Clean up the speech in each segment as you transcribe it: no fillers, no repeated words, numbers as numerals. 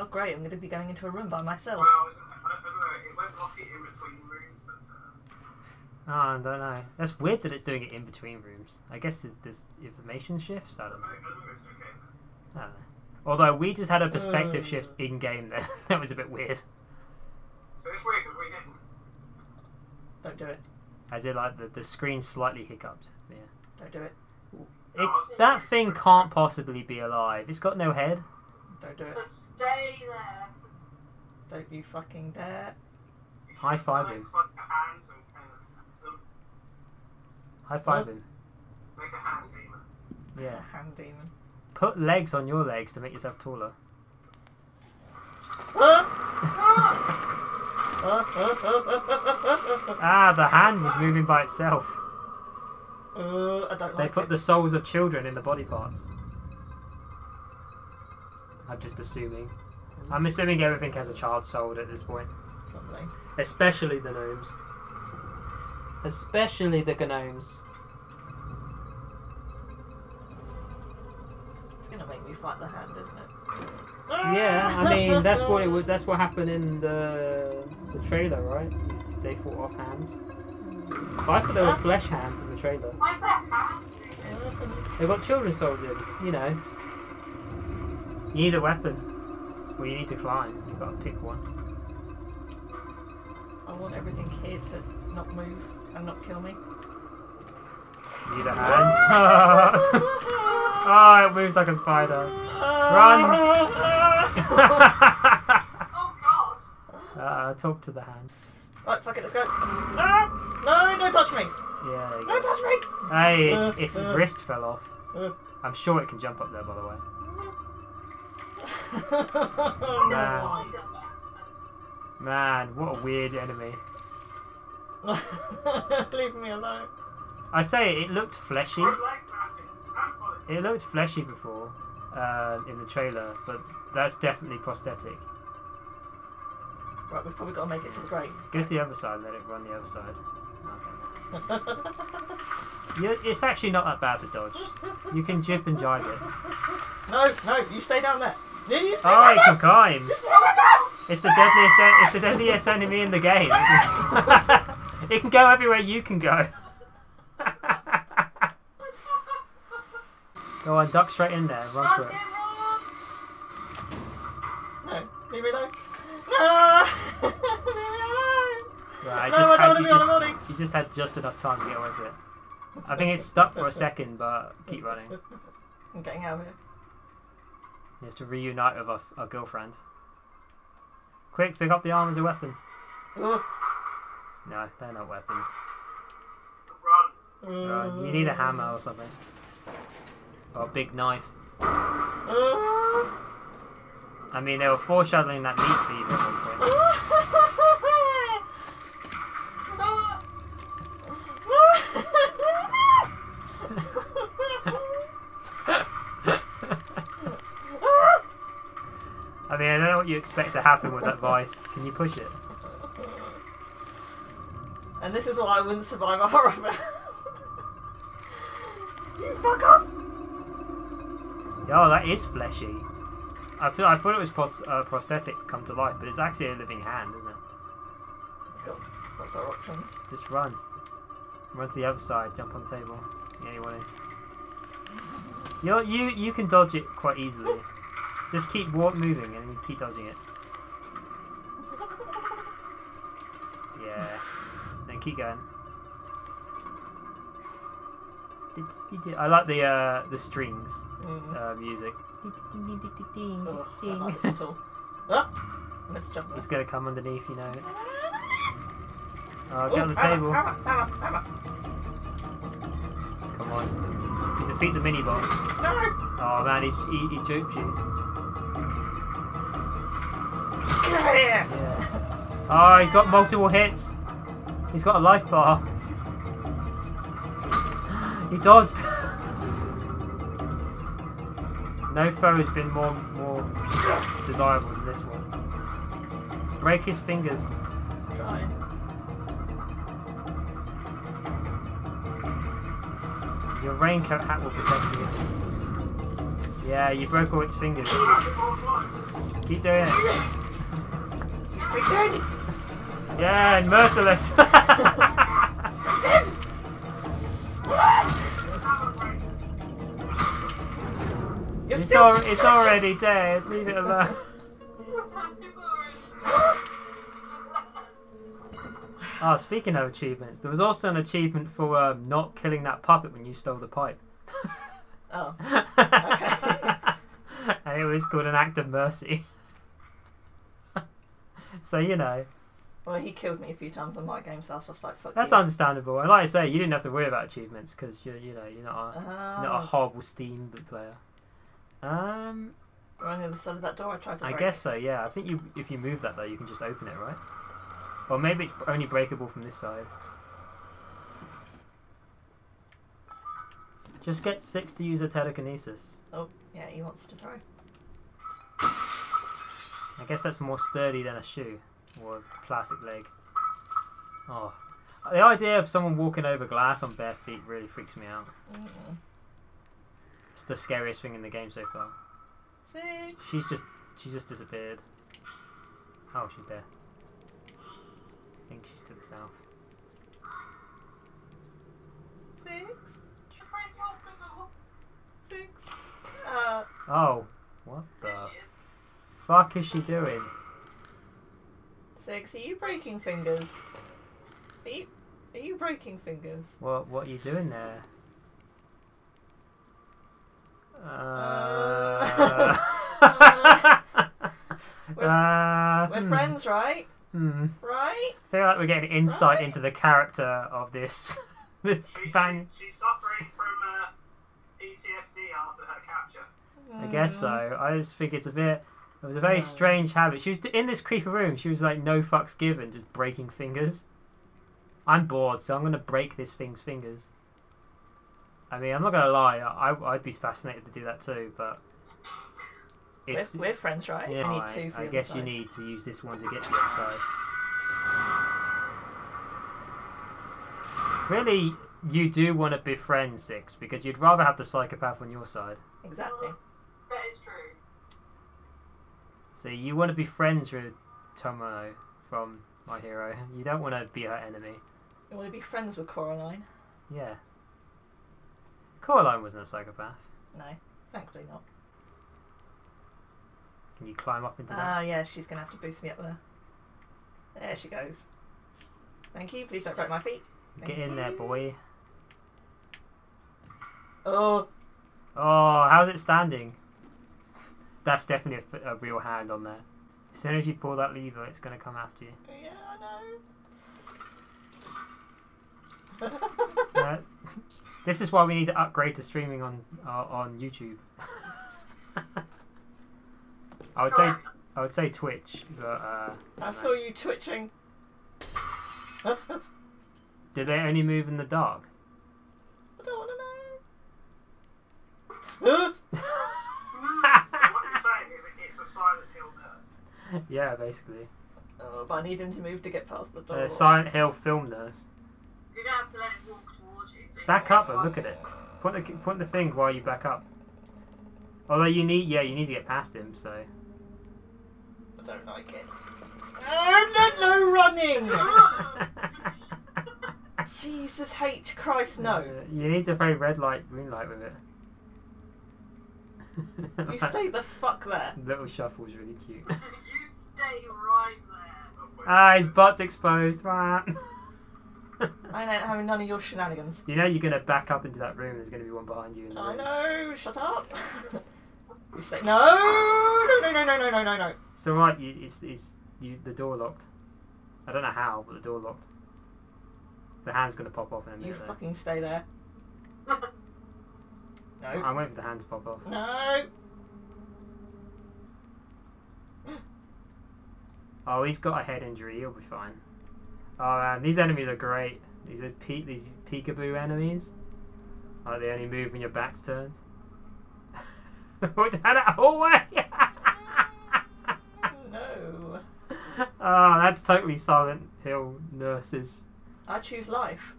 Oh great, I'm going to be going into a room by myself. Well, I don't know, it won't block it in between rooms, but... I don't know. That's weird that it's doing it in between rooms. I guess there's information shifts, I don't know. It's okay. I don't know. Although we just had a perspective shift in-game there. That was a bit weird. So it's weird because we didn't. Don't do it. As in, like, the screen slightly hiccuped. Yeah. Don't do it. That thing can't possibly be alive. It's got no head. Don't do it. But stay there. Don't you fucking dare. High five him. High five him. Make a hand demon. Yeah. A hand demon. Put legs on your legs to make yourself taller. Ah, the hand was moving by itself. I don't they like put it. The souls of children in the body parts. I'm just assuming. I'm assuming everything has a child soul at this point. Probably. Especially the gnomes. Especially the gnomes. Gonna make me fight the hand, isn't it? Yeah, I mean that's what it would. That's what happened in the trailer, right? They fought off hands. But I thought there were flesh hands in the trailer. Why is that hand? They've got children's souls in. You know. You need a weapon. Well, you need to climb. You've got to pick one. I want everything here to not move and not kill me. You need a hand. Oh, it moves like a spider. Run! Oh god! Talk to the hand. Right, fuck it, let's go. No! No, don't touch me! Yeah, there you go. Don't touch me! Hey, its wrist fell off. I'm sure it can jump up there, by the way. Man, what a weird enemy. Leave me alone. I say it looked fleshy. It looked fleshy before in the trailer, but that's definitely prosthetic. Right, we've probably got to make it to the grate. Go to the other side and let it run the other side. Okay. It's actually not that bad to dodge. You can jib and jive it. No, no, you stay down there. You stay down there. I can climb. You stay down there. It's the deadliest enemy in the game. It can go everywhere you can go. Go on, duck straight in there, run for it. No, leave me alone. No! Leave me alone! Right, no, I don't want to be on the body! You just had just enough time to get away with it. I think it's stuck for a second, but keep running. I'm getting out of here. You have to reunite with our girlfriend. Quick, pick up the arm as a weapon. No, they're not weapons. Run! Run. You need a hammer or something. Or a big knife. I mean, they were foreshadowing that meat feed at one point. I mean, I don't know what you expect to happen with that vice. Can you push it? And this is why I wouldn't survive a horror film. You fuck off! Oh, that is fleshy. I thought it was prosthetic come to life, but it's actually a living hand, isn't it? Cool. What's our options? Just run. Run to the other side, jump on the table. Anyone you can dodge it quite easily. Just keep moving and keep dodging it. Yeah. Then keep going. I like the strings music. Oh, I don't like this at all. Let's jump. It's gonna come underneath, you know. Get on the table. Come on, you defeat the mini boss. No. Oh man, he juked you. Get out of here! Yeah. Oh, he's got multiple hits. He's got a life bar. He dodged. No foe has been more desirable than this one. Break his fingers. Try. Your raincoat hat will protect you. Yeah, you broke all its fingers. Keep doing it. You stay dead. Yeah, and merciless. Stay dead. It's already dead. Leave it alone. Oh, speaking of achievements, there was also an achievement for not killing that puppet when you stole the pipe. Oh. Okay. And it was called an act of mercy. So, you know. Well, he killed me a few times on my game, so I was just like, fuck you. That's understandable. And like I say, you didn't have to worry about achievements because, you know, you're not a horrible Steam player. We're on the other side of that door. I tried to break. I guess so, yeah. I think if you move that, though, you can just open it, right? Or maybe it's only breakable from this side. Just get 6 to use a telekinesis. Oh, yeah, he wants to throw. I guess that's more sturdy than a shoe or a plastic leg. Oh, the idea of someone walking over glass on bare feet really freaks me out. Mm-hmm. It's the scariest thing in the game so far. See? She's just disappeared. Oh, she's there. I think she's to the south. 6. Oh, what the fuck is she doing? 6, are you breaking fingers? Are you breaking fingers? What are you doing there? We're friends, right? Hmm. Right? I feel like we're getting insight into the character of this companion. She's suffering from PTSD after her capture. I guess so. I just think it's a bit. It was a very strange habit. She was in this creepy room. She was like no fucks given, just breaking fingers. I'm bored, so I'm gonna break this thing's fingers. I mean, I'm not gonna lie. I'd be fascinated to do that too, but it's we're friends, right? Yeah, I need 2 for the other side. You need to use this one to get to the other side. Really, you do want to befriend 6 because you'd rather have the psychopath on your side. Exactly. That is true. So you want to be friends with Tomoe from My Hero. You don't want to be her enemy. You want to be friends with Coraline. Yeah. Coraline wasn't a psychopath. No, thankfully not. Can you climb up into that? Ah, yeah, she's going to have to boost me up there. There she goes. Thank you, please don't break my feet. Get in there, boy. Oh. Oh, how's it standing? That's definitely a real hand on there. As soon as you pull that lever, it's going to come after you. Yeah, I know. This is why we need to upgrade to streaming on YouTube. I would say Twitch, but I saw you twitching. Do they only move in the dark? I don't want to know. Silent Hill nurse. Yeah, basically. Oh, but I need him to move to get past the door. Silent Hill film nurse. You're gonna have to let him walk towards you. So back up and look at it. Point the thing while you back up. Although you need to get past him. So. I don't like it. No running. Jesus H Christ no. You need to play red light, green light with it. You stay the fuck there. Little Shuffle was really cute. You stay right there. Ah, his butt's exposed. I ain't having none of your shenanigans. You know you're going to back up into that room. There's going to be one behind you. I know. Shut up. You stay. No. So right, the door locked. I don't know how, but the door locked. The hand's going to pop off in a minute. You fucking stay there. No. I'm waiting for the hand to pop off. No. Oh, he's got a head injury. He'll be fine. Oh man, these enemies are great. These peekaboo enemies. Oh, they only move when your back's turned. Down that hallway. No. Oh, that's totally Silent Hill nurses. I choose life.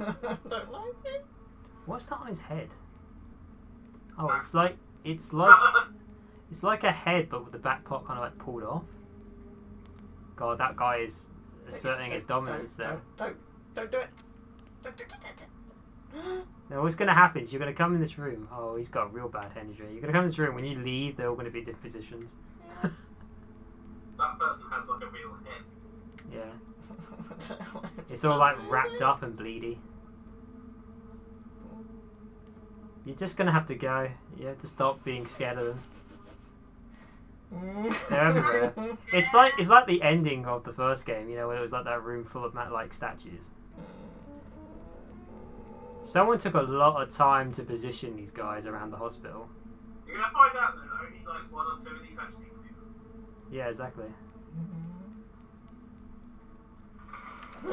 Don't like it. What's that on his head? Oh, it's like It's like a head, but with the back part kind of like pulled off. God, that guy is asserting his dominance there. Don't do it. Don't do it. Now, what's going to happen is you're going to come in this room. Oh, he's got a real bad head injury. You're going to come in this room. When you leave, they're all going to be in different positions. Yeah. That person has like a real head. Yeah. It's all like wrapped up and bleedy. You're just going to have to go. You have to stop being scared of them. They're everywhere. It's like the ending of the first game, you know, where it was like that room full of like statues. Someone took a lot of time to position these guys around the hospital. You're going to find out that only like one or two of these actually people. Yeah, exactly. I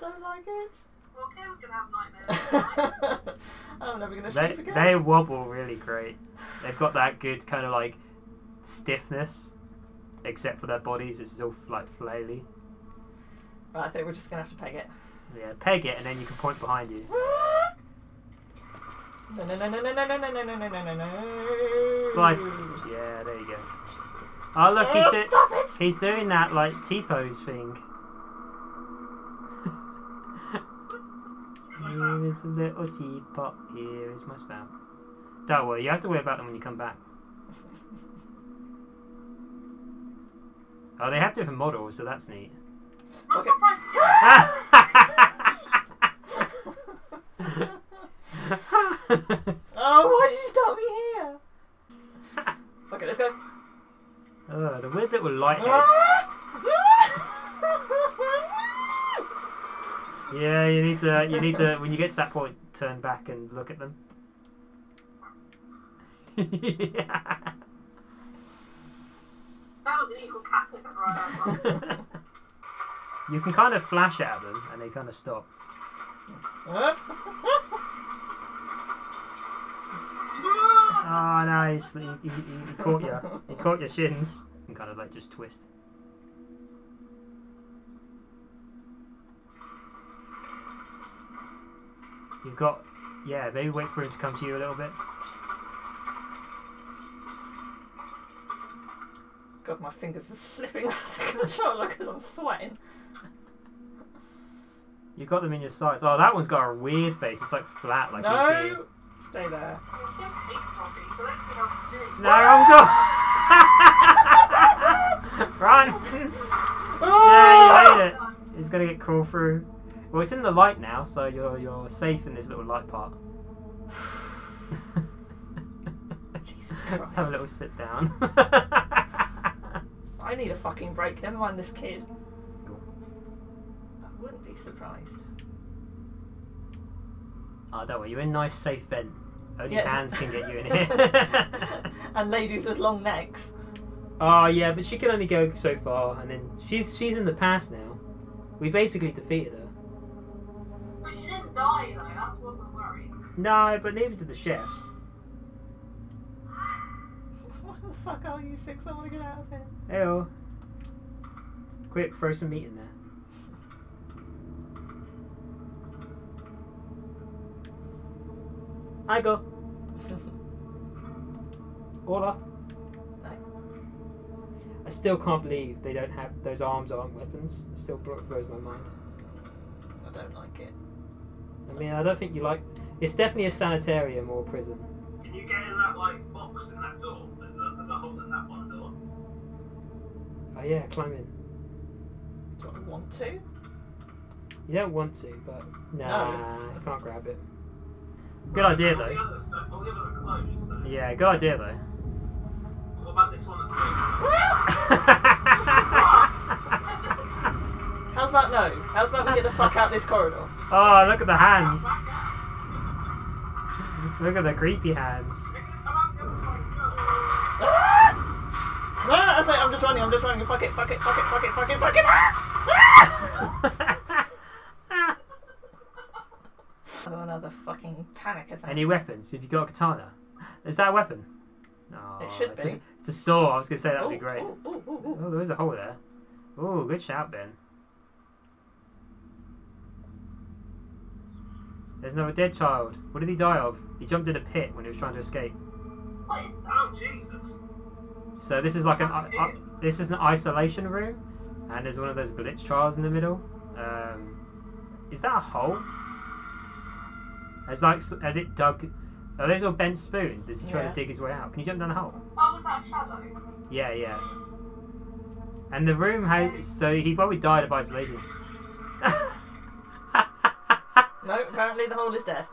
don't like it. Well, Kim's gonna have nightmares. I'm never gonna sleep again. They wobble really great. They've got that good kind of like stiffness, except for their bodies. It's all like flaily. Right, I think we're just gonna have to peg it. Yeah, peg it, and then you can point behind you. No, no, no, no, no, no, no, no, no, no, no, no. Slide. Yeah, there you go. Oh look, he's doing that like T-pose thing. Here is the little teapot, here is my spout. Don't worry, you have to worry about them when you come back. Oh, they have different models, so that's neat. Okay. Oh, why did you stop me here? Okay, let's go. Oh, the weird little light heads. Yeah, you need to when you get to that point, turn back and look at them. Yeah. That was an evil cackle right. You can kind of flash at them and they kind of stop. Oh no, he caught you. He caught your shins. And kind of like just twist. You've got, yeah, maybe wait for him to come to you a little bit. God, my fingers are slipping out of control because I'm sweating. You've got them in your sights. Oh, that one's got a weird face. It's like flat, like ET. Stay there. No, wrong door! Run! Yeah, you made it. It's gonna get crawled through. Well, it's in the light now, so you're safe in this little light part. Jesus Christ. Let's have a little sit down. I need a fucking break. Never mind this kid. I wouldn't be surprised. Oh, don't worry, you're in nice safe vent. Only hands can get you in here. And ladies with long necks. Oh yeah, but she can only go so far, and then she's in the past now. We basically defeated her. But she didn't die though, that wasn't worrying. No, but neither did the chefs. What the fuck are you six? I wanna get out of here. Hey-oh. Quick, throw some meat in there. I go. Hola. No. I still can't believe they don't have those arms aren't weapons. It still blows my mind. I don't like it. I mean, I don't think you like. It's definitely a sanitarium or a prison. Can you get in that like box in that door? There's a hole in that one door. Oh yeah, climb in. Do I want to? You don't want to, but no. I can't grab it. Good idea though. Yeah, good idea though. What about this one that's closed? How's about no? How's about we get the fuck out of this corridor? Oh, look at the hands. Look at the creepy hands. No, I was like, I'm just running. Fuck it. Another fucking panic attack. Any weapons? Have you got a katana? Is that a weapon? No. It should be. It's a saw. I was going to say that would be great. Oh, there is a hole there. Oh, good shout, Ben. There's another dead child. What did he die of? He jumped in a pit when he was trying to escape. What? Oh, Jesus. So this is like this is an isolation room, and there's one of those glitch trials in the middle. Is that a hole? As it dug, are those all bent spoons? Is he trying to dig his way out? Can you jump down the hole? Oh, was that a shadow? Yeah, yeah. And the room has, so he probably died of isolation. No, apparently the hole is death.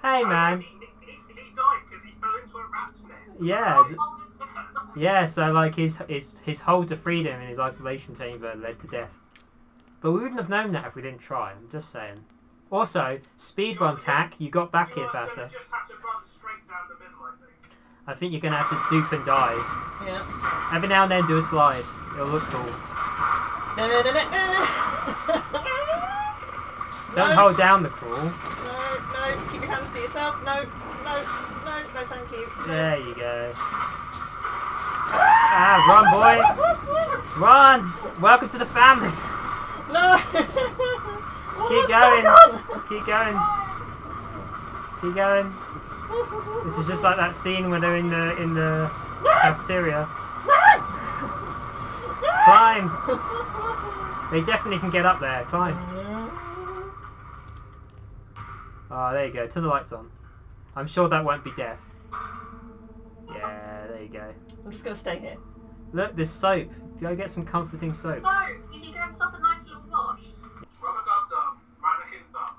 Hey man. He died because he fell into a rat's nest. Yeah. Yeah, so like his hold to freedom in his isolation chamber led to death. But we wouldn't have known that if we didn't try, I'm just saying. Also, speedrun tack, you got back here faster. You just have to run straight down the middle, I think. I think you're gonna have to dupe and dive. Yeah. Every now and then do a slide. It'll look cool. Don't hold down the crawl. No, keep your hands to yourself. No, thank you. There you go. Run, boy! Run! Welcome to the family! No! Keep going! Keep going! Keep going! This is just like that scene when they're in the cafeteria. Climb! They definitely can get up there. Climb! Oh, there you go. Turn the lights on. I'm sure that won't be death. Yeah, there you go. I'm just going to stay here. Look, there's soap. Go get some comforting soap. No, you need to have yourself a nice little wash. Rubber dub dub.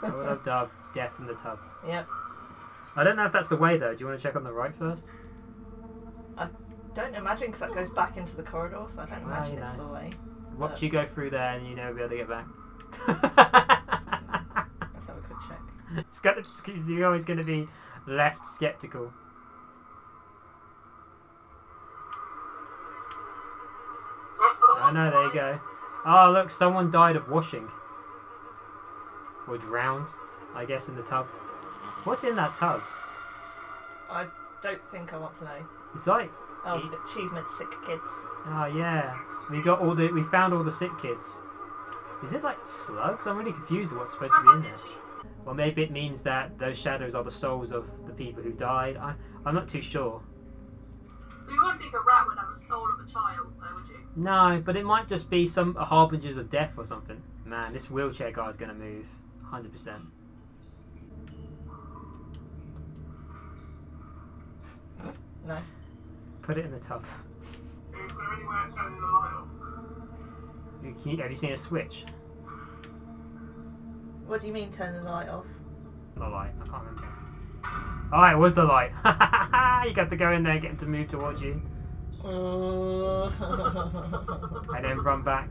Mannequin dub. Rubber dub dub. Death in the tub. Yep. I don't know if that's the way, though. Do you want to check on the right first? I don't imagine, because that goes back into the corridor, so I don't imagine it's the way. Watch you go through there and you know we'll be able to get back. You're always going to be left skeptical. I know, there you go. Oh, look, someone died of washing. Or drowned, I guess, in the tub. What's in that tub? I don't think I want to know. It's like... Oh, achievement, sick kids. Oh, yeah. We found all the sick kids. Is it like slugs? I'm really confused what's supposed to be in there. Or maybe it means that those shadows are the souls of the people who died. I'm not too sure. You wouldn't think a rat would have a soul of a child, though, would you? No, but it might just be some harbingers of death or something. Man, this wheelchair guy's going to move. 100%. No. Put it in the tub. Is there any way of turning the light off? Have you seen a switch? What do you mean turn the light off? The light, I can't remember. Oh, it was the light. You got to go in there and get him to move towards you. And then run back.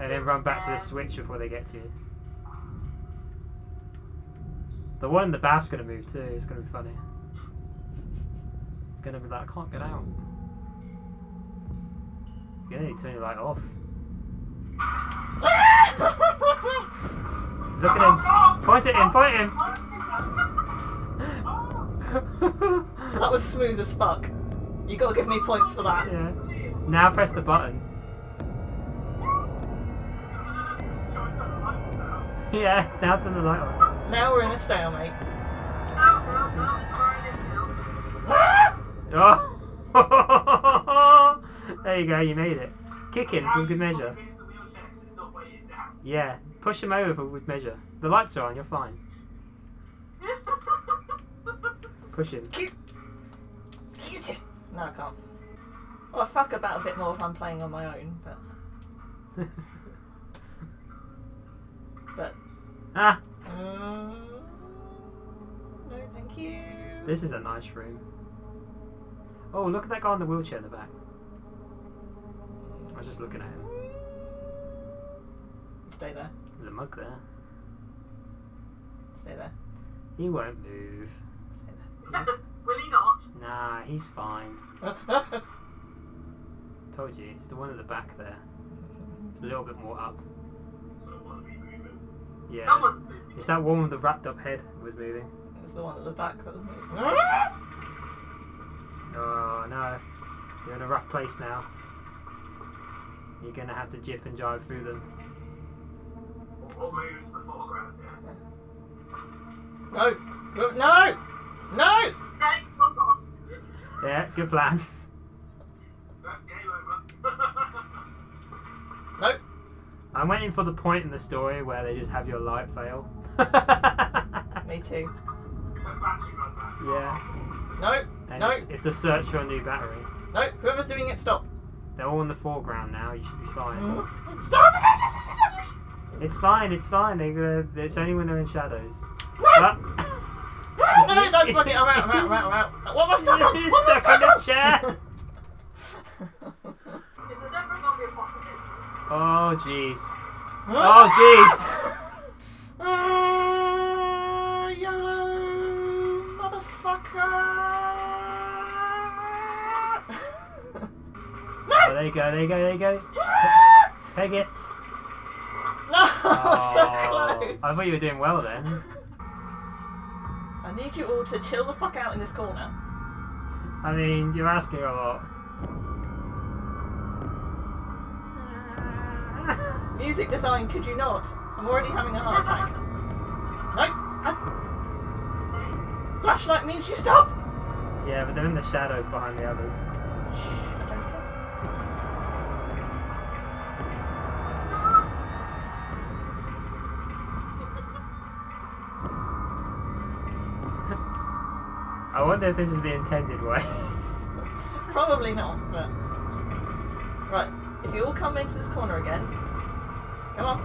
And then run back to the switch before they get to you. The one in the bath's going to move too, it's going to be funny. It's going to be like, I can't get out. You're going to need to turn your light off. Look at him. Point at him, point at him. That was smooth as fuck. You gotta give me points for that. Yeah. Now press the button. Yeah, now turn the light on. Now we're in a stalemate. Oh. There you go, you made it. Kick in for good measure. Yeah, push him over with measure. The lights are on, you're fine. Push him. No, I can't. Well, I fuck about a bit more if I'm playing on my own, but... but... Ah! No, thank you. This is a nice room. Oh, look at that guy in the wheelchair in the back. I was just looking at him. Stay there. There's a mug there. Stay there. He won't move. Stay there. Yeah. Will he not? Nah, he's fine. Told you, it's the one at the back there. It's a little bit more up. Someone be moving. Yeah. Someone's moving. It's that one with the wrapped up head that was moving. It's the one at the back that was moving. Oh no. You're in a rough place now. You're gonna have to jip and jive through them. Or maybe it's the foreground, yeah. No! No! No! No! Yeah, good plan. Nope. I'm waiting for the point in the story where they just have your light fail. Me too. Yeah. No. And no. It's the search for a new battery. No. Whoever's doing it, stop. They're all in the foreground now. You should be fine. Stop! It's fine. It's fine. It's only when they're in shadows. No. But... No, no, that's fucking. I'm out. I'm out. I'm out. I'm out. What am I stuck on? What am I stuck on? Chair. Oh jeez. Oh jeez. YOLO motherfucker. No! Oh, there you go, there you go, there you go. Peg it. No, oh, so close. I thought you were doing well then. I need you all to chill the fuck out in this corner. I mean, you're asking a lot. Music design, could you not? I'm already having a heart attack. Nope. Flashlight means you stop! Yeah, but they're in the shadows behind the others. Shh, I don't care. I wonder if this is the intended way. Probably not, but... Right, if you all come into this corner again... Come on.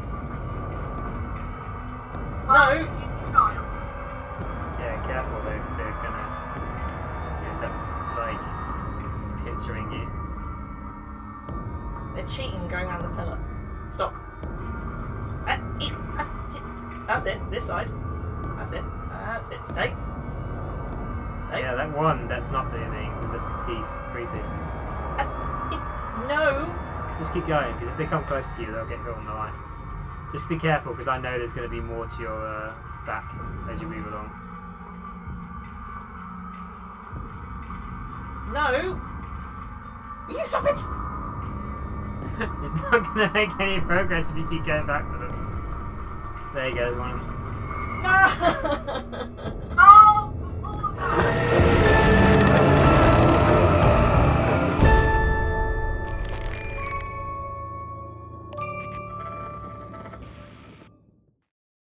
No! Yeah, careful, they're gonna end up, like, pincering you. They're cheating going around the pillar. Stop. That's it, this side. That's it. That's it. Stay. Stay. Yeah, that one, that's not moving, that's the teeth. Creepy. No! Just keep going, because if they come close to you, they'll get hit on the line. Just be careful, because I know there's going to be more to your back as you move along. No! Will you stop it? You're not going to make any progress if you keep going back with them. There you go, there's one of them. No!